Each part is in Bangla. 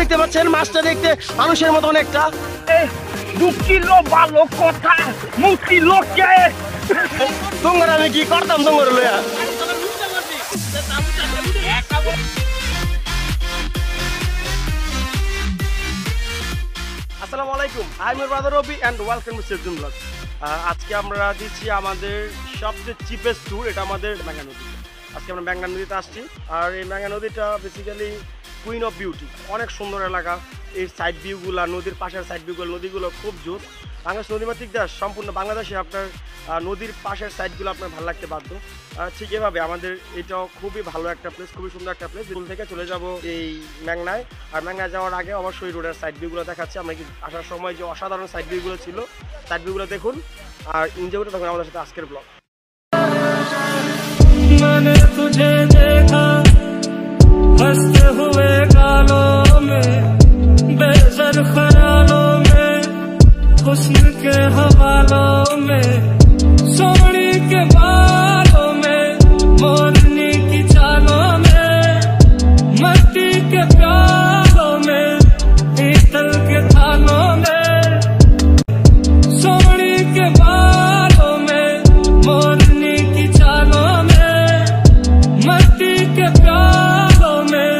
দেখতে পাচ্ছেন, মাছটা দেখতে মানুষের মতো অনেকটা। তোমার আমি কি করতাম তোমার লয়া। আসসালামু আলাইকুম, আমি brother Robi and welcome to safe zone blogs. আজকে আমরা দিচ্ছি আমাদের সবচেয়ে চিপেস্ট ট্যুর, এটা আমাদের মেঘনা নদী। আজকে আমরা মেঘনা নদীতে আসছি, আর এই মেঘনা নদীটা বেসিক্যালি কুইন অফ বিউটি, অনেক সুন্দর এলাকা। এই সাইড ভিউগুলো, নদীর পাশের সাইড ভিউগুলো, নদীগুলো খুব জোর। বাংলাদেশ নদীমাতৃক দেশ, সম্পূর্ণ বাংলাদেশে আপনার নদীর পাশের সাইডগুলো আপনার ভালো লাগতে বাধ্য। ঠিক এভাবে আমাদের এটাও খুবই ভালো একটা প্লেস, খুবই সুন্দর একটা প্লেস। দুল থেকে চলে যাব এই মেঘনায়, আর মেঘনায় যাওয়ার আগে অবশ্যই রোডের সাইড ভিউগুলো দেখাচ্ছি। আমরা কি আসার সময় যে অসাধারণ সাইড ভিউগুলো ছিল, সাইড ভিউগুলো দেখুন আর এনজয় করতে থাকুন আমাদের সাথে আজকের ব্লগ। हुस्न के हवालों में, सोनी के बालों में, मोरनी की चालों में, मट्टी के प्यालों में, पीतल के थालों में, सोनी के बालों में, मोरनी की चालों में, मट्टी के प्यालों में,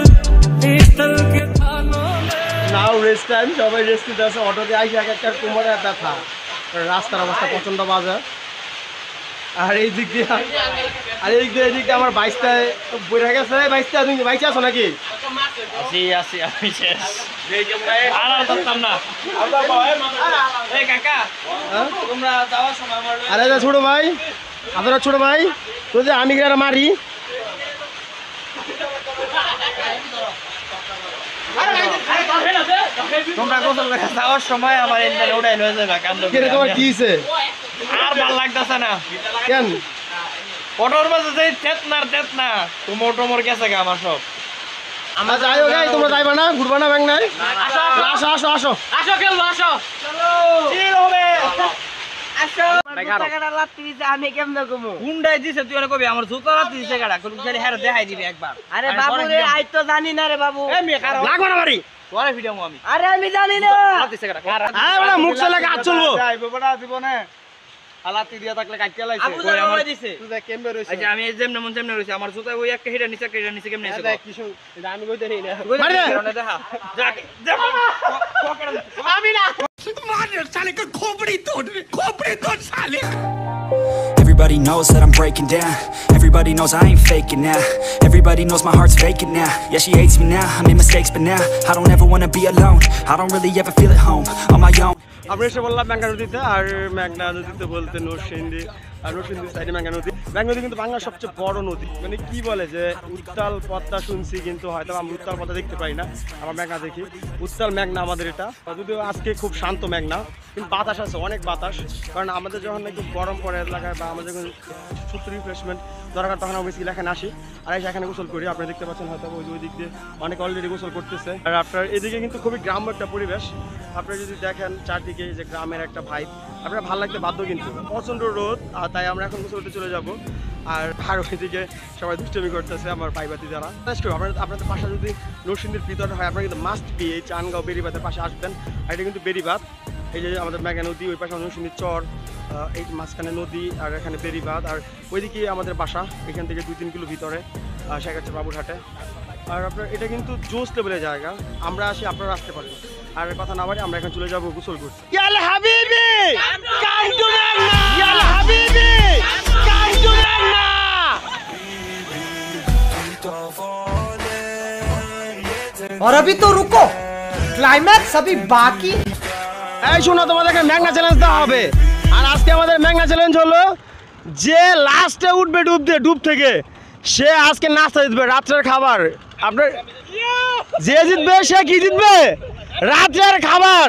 पीतल के थालों में। Now rest time, সবাই রেস্ট নিতে আসে। অটোতে আসে এক একটা কোমরে ব্যথা, রাস্তার অবস্থা প্রচণ্ড বাজে। আর এই দিক দিয়ে আমার 22টায় বইরা গেছে। 22টা তুমি 22 আছো নাকি? আসি আমি শেষ। আর ধরতাম না। এই কাকা তোমরা যাওয়ার সময় আমার আরে যা ছোট ভাই, আপনারা ছোট ভাই তো যে আমি গিয়ে মারি। তোমরা গোসল করে যাওয়ার সময় আমার ইঞ্জিন উড়াই লয়ে যাবে। কান্দ কেন তোমার কি হইছে? আর ভালো লাগতাছে না কেন? অটোর মাঝে যাই তেতনা তোমরা অটোমর গেছে গা আমার সব। আমরা যাইও গাই, তোমরা যাইবা না, ঘুরবা না ব্যাংক নাই। আসো খেলবা, আসো চলো চিল হবে। আসো টাকাটা লাত্তি দিছে, আমি কেমনে ঘুমু? হুন্ডাই দিছে, তুই আর কবি আমার জুতা লাত্তি দিছে গাড়া। কোন খালি হেরে দেখাই দিবি একবার। আরে বাবু রে, আই তো জানি না রে বাবু। এ মে কার লাগো না বাড়ি। আমি জানি না, মুখ চলে কাজ চলবো জীবনে। Everybody knows that I'm breaking down. Everybody knows I ain't faking now. Everybody knows my heart's vacant now. Yeah, she hates me now. I made mistakes, but now I don't ever want to be alone. I don't really ever feel at home on my own. আমরা এসে বললাম মেঘনা নদীতে, আর মেঘনা নদীতে বলতে নরসিংদী, আর নরসিংদী সাইডে মেঘনা নদী। মেঘনা নদী কিন্তু বাংলার সবচেয়ে বড় নদী। মানে কি বলে যে উত্তাল পদ্মা শুনছি, কিন্তু হয়তো আমরা উত্তাল পদ্মা দেখতে পাই না, আমরা মেঘনা দেখি। উত্তাল মেঘনা আমাদের এটা, যদিও আজকে খুব শান্ত মেঘনা, কিন্তু বাতাস আছে, অনেক বাতাস। কারণ আমাদের যখন নাকি গরম পড়ে এলাকায় বা আমাদের যখন সত্যি রিফ্রেশমেন্ট দরকার, তখন আমি এখানে আসি আর এসে এখানে গোসল করি। আপনারা দেখতে পাচ্ছেন হয়তো ওই দিক দিয়ে অনেক অলরেডি গোসল করতেছে। আর আপনার এদিকে কিন্তু খুবই গ্রাম্য একটা পরিবেশ। আপনারা যদি দেখেন চারদিকে যে গ্রামের একটা ভাইব, আপনারা ভালো লাগতে বাধ্য। কিন্তু প্রচন্ড রোদ, আর তাই আমরা এখন গোসল করতে চলে যাব। আর ওইদিকে সবাই দুষ্টমি করতেছে আমার ভাইবাতি যারা। আপনাদের পাশে যদি নরসিংদীর ভিতর হয়, আপনারা কিন্তু মাস্ট বি এই চানগাঁও বেড়িবাঁধের পাশে আসবেন। আর এটা কিন্তু বেড়িবাঁধ, এই যে আমাদের মেঘনা নদী, ওই পাশে নরসিংদীর চর, এই মাঝখানে নদী, আর এখানে বেড়িবাঁধ, আর ওইদিকে আমাদের বাসা, এখান থেকে 2-3 কিলো ভিতরে শেখাচ্ছে বাবুরহাটে। আর আপনার এটা কিন্তু জোস লেভেলের জায়গা। আমরা আসি, আপনারা আসতে পারেন। আর কথা না বাড়ি, আমরা এখন চলে যাবো গোসল করতে। और अभी तो रुको, क्लाइमैक्स अभी बाकी। এই শোনো, তোমাদেরকে মেঘনা চ্যালেঞ্জ দেওয়া হবে। আর আজকে আমাদের মেঘনা চ্যালেঞ্জ হলো যে লাস্টে উঠবে ডুব থেকে, সে আজকে নাস্তা জিতবে, রাত্রের খাবার। আপনার যে জিতবে সে কি জিতবে? রাত্রের খাবার।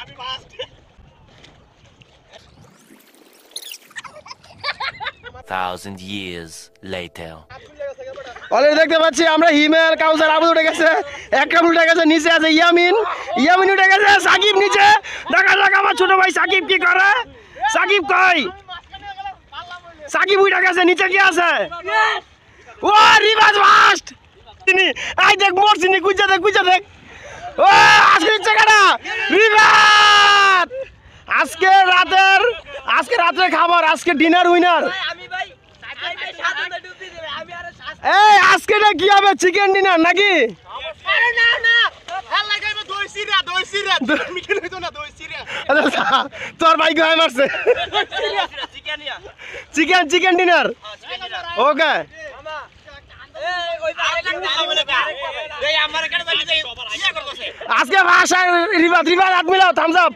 I'm fast. Thousand years later. Already देखते बच्चे हमरा हीमेल काउंसर आबू उठेगा से एकम उठेगा से नीचे आसे यामीन यामीन उठेगा से साकिब नीचे डगा डगा मत छोटे भाई साकिब की कर रहा साकिब कोई साकिब उठेगा से नीचे क्या से वो रिवाज फास्ट नहीं आज देख मोर से नहीं कुछ देख ओ आज के नीचे करा रिवाज आज के रात रे खाबर आज के dinner winner Hey, ask it again. Chicken dinner, Nagi. Chicken dinner. Okay. Ask a Vasha River Admiral, thumbs up.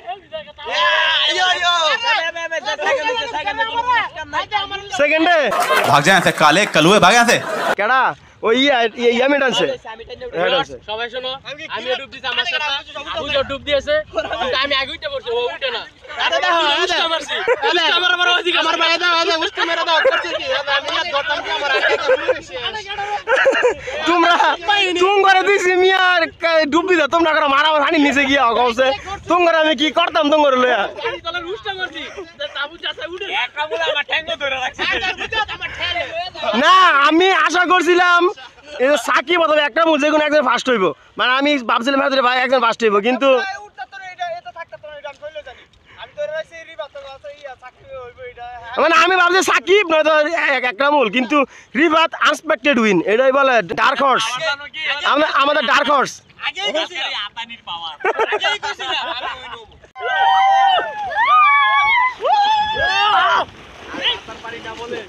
Second day. भाग से काले कलुए भाग से केड़ा ओ ये यामिटन से সবাই শোনো আমি ডুব দিছি আমার সাথে আবু যে ডুব দিয়েছে আমি আগে উঠে পড়ছি ও উঠে না আরে দাও উঠতে মারছি আরে আমার বড় ওদিকে আমার ভাই দাও আরে উঠতে মেরে দাও করতে কি আমি ধরতাম কি আমার আগে তোমরা তুম করে দিছি মিয়ার ডুব দিছ তোমরা করে মারাও হানি নিচে গিয়া গাউছে তুম করে আমি কি করতাম তুম করে লয়া আমি তোর উঠতে মারছি আবু চাচা উঠে একা বলে আমার ঠ্যাঙ্গো ধরে রাখছে আমার ঠ্যাঙ্গো না আমি আশা করছিলাম এই সাকিব অথবা একটা মুজে কোন একজন ফাস্ট হইবো মানে আমি ভাবছিলাম হয়তো ভাই একজন ফাস্ট হইবো কিন্তু উঠতা তো এটা এটা থাকতা তো এটা কইলো জানি আমি ধরে রাখছি রিবা তো আছে ইয়া সাকিব হইবো এটা মানে আমি ভাবছি সাকিব নয়তো একরামুল কিন্তু রিবাত আনএক্সপেক্টেড উইন এটাই বলে ডার্ক হর্স আমরা আমাদের ডার্ক হর্স আগেই কইছি আপানির পাওয়ার আগেই কইছি আমি উইন হবো তার পারি না বলে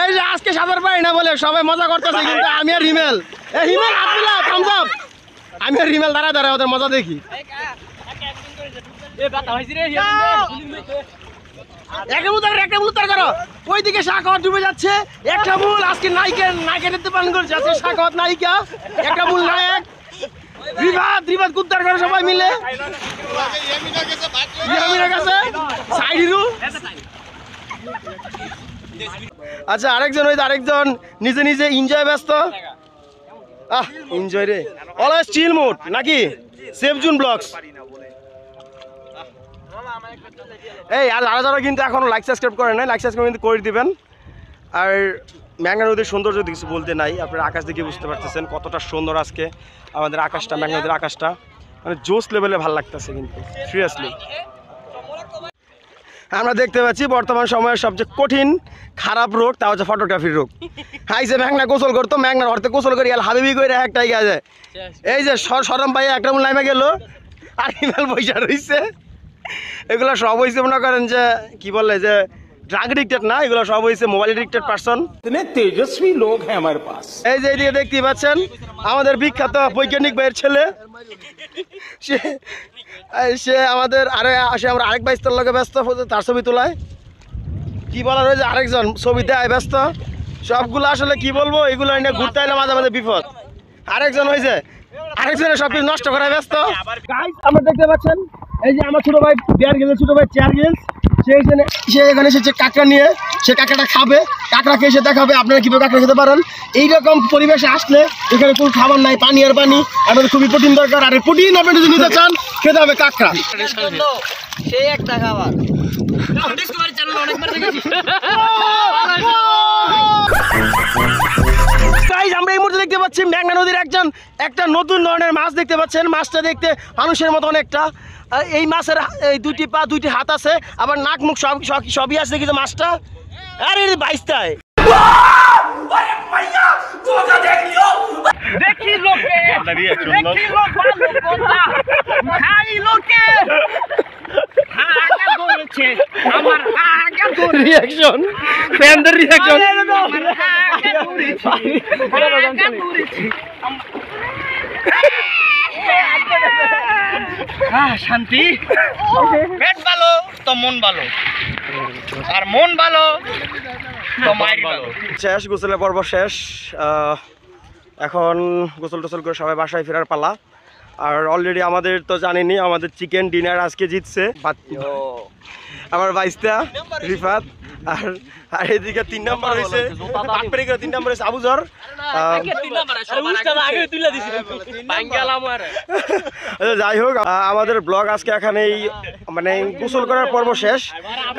এই যে আজকে সাদার পাই না বলে সবাই মজা করতেছে কিন্তু আমি আর হিমেল এই হিমেল আব্দুল্লাহ থামস আপ আমি আর হিমেল দাঁড়া দাঁড়া ওদের মজা দেখি এ বাতা হইছে রে একটা মুতার করো ওইদিকে শাকওয়াত ডুবে যাচ্ছে একটা মূল আজকে নাইকে নিতে পালন করছে আজকে শাকওয়াত নাইকা একটা মূল নায়ক বিবাদ বিবাদ কুদ্দার করে সবাই মিলে ইয়ামিনা কাছে ভাগ ইয়ামিনা কাছে সাইড ইরু আচ্ছা আরেকজন হইতো আরেকজন নিজে নিজে এনজয় ব্যস্ত আহ এনজয় রে অলওয়েজ চিল মুড নাকি সেফ জোন ব্লগস এই আর যারা কিন্তু এখনো লাইক সাবস্ক্রাইব করেন নাই লাইক সাবস্ক্রাইব কিন্তু করে দিবেন আর মেঘনা নদীর সৌন্দর্য কিছু বলতে নাই আপনারা আকাশ দেখে বুঝতে পারতেছেন কতটা সুন্দর আজকে আমাদের আকাশটা মেঘনা নদীর আকাশটা মানে জোস লেভেলে ভালো লাগতেছে কিন্তু সিরিয়াসলি আমরা দেখতে পাচ্ছি বর্তমান সময়ের সবচেয়ে কঠিন খারাপ রোগ তা হচ্ছে ফটোগ্রাফির রোগ হাই যে মেঘনা গোসল করতো মেঘনার অর্থে গোসল করি আর হাবিবি করে একটাই গেছে এই যে সরম পাইয়া একটা মূল নামে গেল আর ইমেল পয়সা রয়েছে এগুলো সব হয়েছে মনে করেন যে কি বলে যে ড্রাগ এডিক্টেড না এগুলো সব হয়েছে মোবাইল এডিক্টেড পার্সন তেজস্বী লোক হ্যাঁ আমার পাশ এই যে এদিকে দেখতেই পাচ্ছেন আমাদের বিখ্যাত বৈজ্ঞানিক ভাইয়ের ছেলে সে আমাদের আরে আসে আমরা আরেক বাইস্তার লোকে ব্যস্ত তার ছবি তোলায় কী বলা রয়েছে আরেকজন ছবি দেয় ব্যস্ত সবগুলো আসলে কি বলবো এগুলো নিয়ে ঘুরতে এলে মাঝে মাঝে বিপদ আরেকজন হয়েছে আরেকজনের সব কিছু নষ্ট করায় ব্যস্ত আমরা দেখতে পাচ্ছেন এই যে আমার ছোটো ভাই বিয়ার গেল ছোটো ভাই চেয়ার গেল সে এখানে এসেছে কাঁকড়া নিয়ে সে কাঁকড়াটা খাবে কাঁকড়া খেয়ে সে দেখাবে আপনারা কীভাবে কাঁকড়া খেতে পারেন এইরকম পরিবেশে আসলে এখানে কোনো খাবার নাই পানি আর পানি আপনাদের খুবই প্রোটিন দরকার আর প্রোটিন আপনি যদি নিতে চান খেতে হবে কাঁকড়া সেই একটা খাবার আমরা এই মুহূর্তে দেখতে পাচ্ছি মেঘনা নদীর একটা নতুন ধরনের মাছ দেখতে পাচ্ছেন মাছটা দেখতে মানুষের মতো অনেকটা এই মাছের এই দুটি পা দুটি হাত আছে আবার নাক মুখ সবই আছে দেখি মাছটা আরে বাইশটায় শান্তি পেট ভালো তো মন ভালো আর মন ভালো তো মাইন্ড ভালো শেষ গোসলের পর্ব শেষ এখন গোসল টোসল করে সবাই বাসায় ফেরার পালা আর অলরেডি আমাদের তো জানেনি আমাদের চিকেন ডিনার আজকে জিতছে আমার ২২টা রিফাত আর আর এদিকে ৩ নাম্বার হইছে পাপড়িকা ৩ নাম্বার হইছে আবুজর যাই হোক আমাদের ব্লগ আজকে এখানেই মানে গোসল করার পর্ব শেষ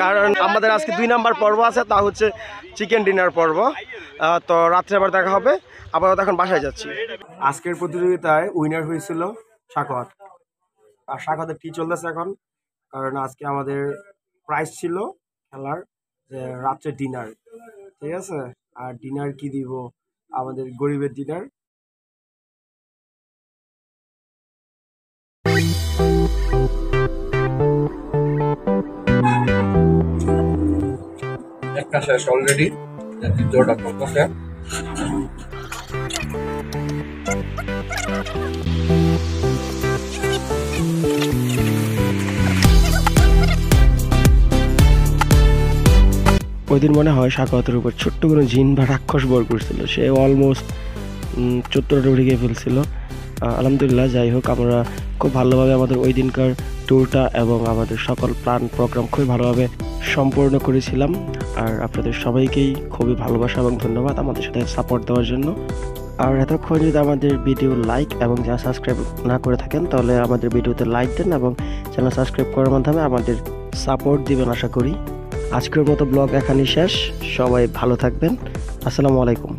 কারণ আমাদের আজকে ২ নাম্বার পর্ব আছে তা হচ্ছে চিকেন ডিনার পর্ব তো রাত্রে আবার দেখা হবে আবার এখন বাসায় যাচ্ছি আজকের প্রতিযোগিতায় উইনার হয়েছিল শাকত আর শাকতের কি চলতেছে এখন কারণ আজকে আমাদের প্রাইস ছিল খেলার যে রাত্রে ডিনার ঠিক আছে আর ডিনার কি দিব আমাদের গরিবের ডিনার একটা শেষ অলরেডি দ্বিতীয়টা করতেছে ওইদিন মনে হয় শাকাওয়াতের উপর ছোট্ট কোনো জিন বা রাক্ষস বর করছিল সে অলমোস্ট 74টা উড়ে গিয়ে ফেলছিল আলহামদুলিল্লাহ যাই হোক আমরা খুব ভালোভাবে আমাদের ওই দিনকার ট্যুরটা এবং আমাদের সকল প্ল্যান প্রোগ্রাম খুবই ভালোভাবে সম্পূর্ণ করেছিলাম আর আপনাদের সবাইকেই খুবই ভালোবাসা এবং ধন্যবাদ আমাদের সাথে সাপোর্ট দেওয়ার জন্য আর এতক্ষণ যদি আমাদের ভিডিও লাইক এবং যারা সাবস্ক্রাইব না করে থাকেন তাহলে আমাদের ভিডিওতে লাইক দেন এবং চ্যানেল সাবস্ক্রাইব করার মাধ্যমে আমাদের সাপোর্ট দিবেন আশা করি আজকের মতো ব্লগ এখানেই শেষ সবাই ভালো থাকবেন আসসালামু আলাইকুম।